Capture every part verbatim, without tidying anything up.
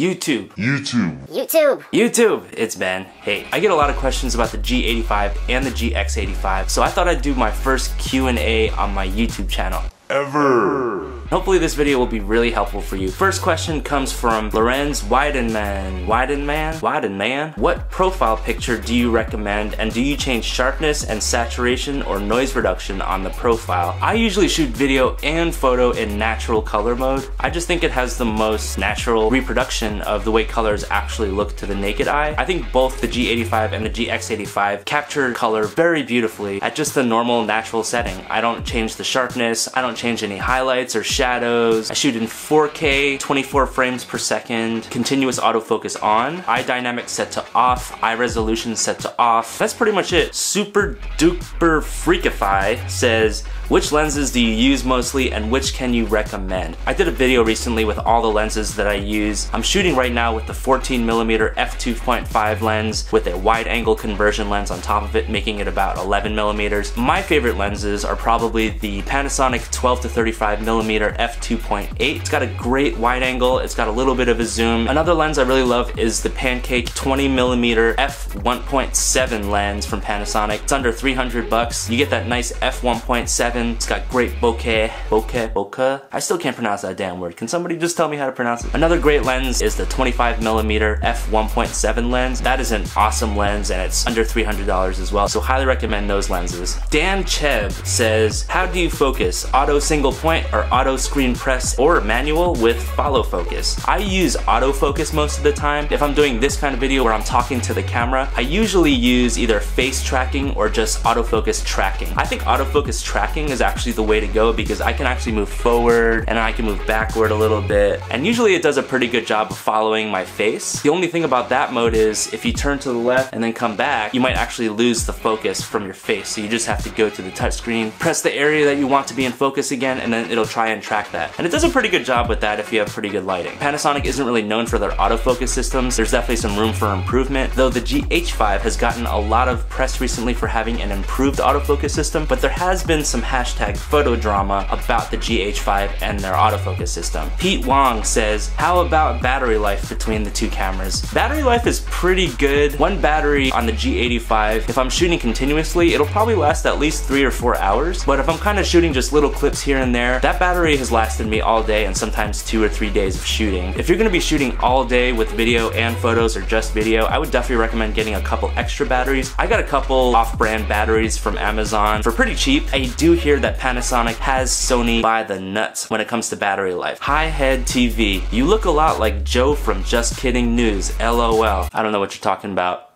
YouTube. YouTube. YouTube. YouTube. It's Ben. Hey, I get a lot of questions about the G eighty-five and the G X eighty-five, so I thought I'd do my first Q and A on my YouTube channel. Ever. Hopefully this video will be really helpful for you. First question comes from Lorenz Weidenman. Weidenman? Weidenman? What profile picture do you recommend, and do you change sharpness and saturation or noise reduction on the profile? I usually shoot video and photo in natural color mode. I just think it has the most natural reproduction of the way colors actually look to the naked eye. I think both the G eighty-five and the G X eighty-five capture color very beautifully at just the normal natural setting. I don't change the sharpness, I don't change any highlights or shadows. I shoot in four K, twenty-four frames per second, continuous autofocus on, iDynamic set to off, iResolution set to off. That's pretty much it. Super duper freakify says, which lenses do you use mostly and which can you recommend? I did a video recently with all the lenses that I use. I'm shooting right now with the fourteen millimeter f two point five lens with a wide angle conversion lens on top of it, making it about eleven millimeters. My favorite lenses are probably the Panasonic twelve to thirty-five millimeter f two point eight. It's got a great wide angle. It's got a little bit of a zoom. Another lens I really love is the Pancake twenty millimeter f one point seven lens from Panasonic. It's under three hundred bucks. You get that nice f one point seven. It's got great bokeh, bokeh, bokeh. I still can't pronounce that damn word. Can somebody just tell me how to pronounce it? Another great lens is the twenty-five millimeter f one point seven lens. That is an awesome lens and it's under three hundred dollars as well. So highly recommend those lenses. Dan Cheb says, how do you focus? Auto single point or auto screen press or manual with follow focus? I use auto focus most of the time. If I'm doing this kind of video where I'm talking to the camera, I usually use either face tracking or just autofocus tracking. I think autofocus tracking is actually the way to go because I can actually move forward and I can move backward a little bit, and usually it does a pretty good job of following my face. The only thing about that mode is if you turn to the left and then come back, you might actually lose the focus from your face, so you just have to go to the touch screen, press the area that you want to be in focus again, and then it'll try and track that, and it does a pretty good job with that if you have pretty good lighting. Panasonic isn't really known for their autofocus systems. There's definitely some room for improvement, though the G H five has gotten a lot of press recently for having an improved autofocus system, but there has been some hashtag photo drama about the G H five and their autofocus system. Pete Wong says, how about battery life between the two cameras? Battery life is pretty good. One battery on the G eighty-five, if I'm shooting continuously, it'll probably last at least three or four hours. But if I'm kind of shooting just little clips here and there, that battery has lasted me all day and sometimes two or three days of shooting. If you're gonna be shooting all day with video and photos or just video, I would definitely recommend getting a couple extra batteries. I got a couple off-brand batteries from Amazon for pretty cheap. I do hear that Panasonic has Sony by the nuts when it comes to battery life. Hi Head T V, you look a lot like Joe from Just Kidding News, L O L. I don't know what you're talking about.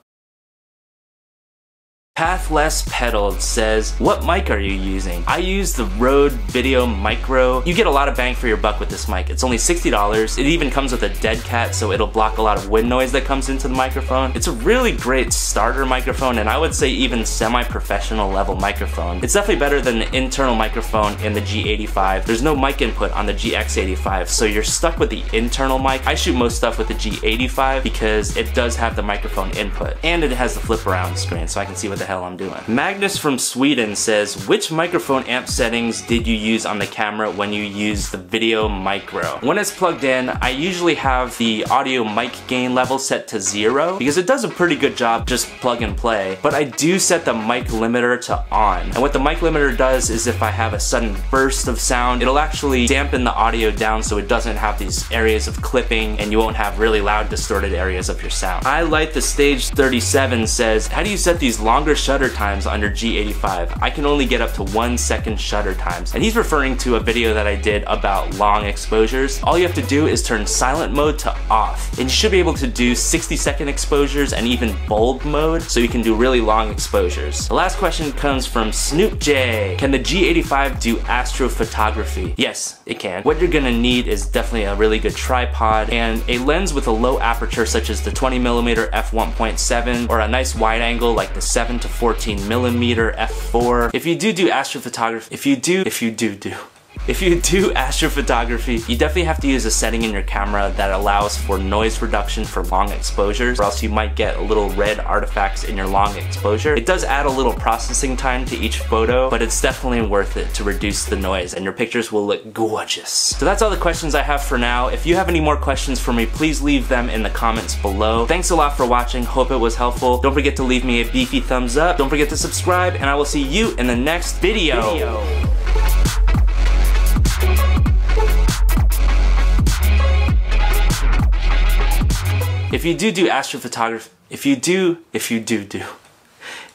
Pathless Pedaled says, what mic are you using? I use the Rode Video Micro. You get a lot of bang for your buck with this mic. It's only sixty dollars. It even comes with a dead cat, so it'll block a lot of wind noise that comes into the microphone. It's a really great starter microphone, and I would say even semi-professional level microphone. It's definitely better than the internal microphone in the G eighty-five. There's no mic input on the G X eighty-five, so you're stuck with the internal mic. I shoot most stuff with the G eighty-five because it does have the microphone input, and it has the flip around screen, so I can see what the hell I'm doing. Magnus from Sweden says, which microphone amp settings did you use on the camera when you use the Video Micro? When it's plugged in, I usually have the audio mic gain level set to zero because it does a pretty good job just plug and play, but I do set the mic limiter to on. And what the mic limiter does is if I have a sudden burst of sound, it'll actually dampen the audio down so it doesn't have these areas of clipping and you won't have really loud distorted areas of your sound. Ilightstage thirty-seven says, how do you set these long shutter times under G eighty-five? I can only get up to one second shutter times. And he's referring to a video that I did about long exposures. All you have to do is turn silent mode to off. And you should be able to do sixty second exposures and even bulb mode, so you can do really long exposures. The last question comes from Snoop J. Can the G eighty-five do astrophotography? Yes, it can. What you're gonna need is definitely a really good tripod and a lens with a low aperture such as the twenty millimeter f one point seven or a nice wide angle like the seven to fourteen millimeter f four. If you do do astrophotography, if you do, if you do do. If you do astrophotography, you definitely have to use a setting in your camera that allows for noise reduction for long exposures, or else you might get little red artifacts in your long exposure. It does add a little processing time to each photo, but it's definitely worth it to reduce the noise and your pictures will look gorgeous. So that's all the questions I have for now. If you have any more questions for me, please leave them in the comments below. Thanks a lot for watching. Hope it was helpful. Don't forget to leave me a beefy thumbs up. Don't forget to subscribe, and I will see you in the next video. video. If you do do astrophotography, if you do, if you do do.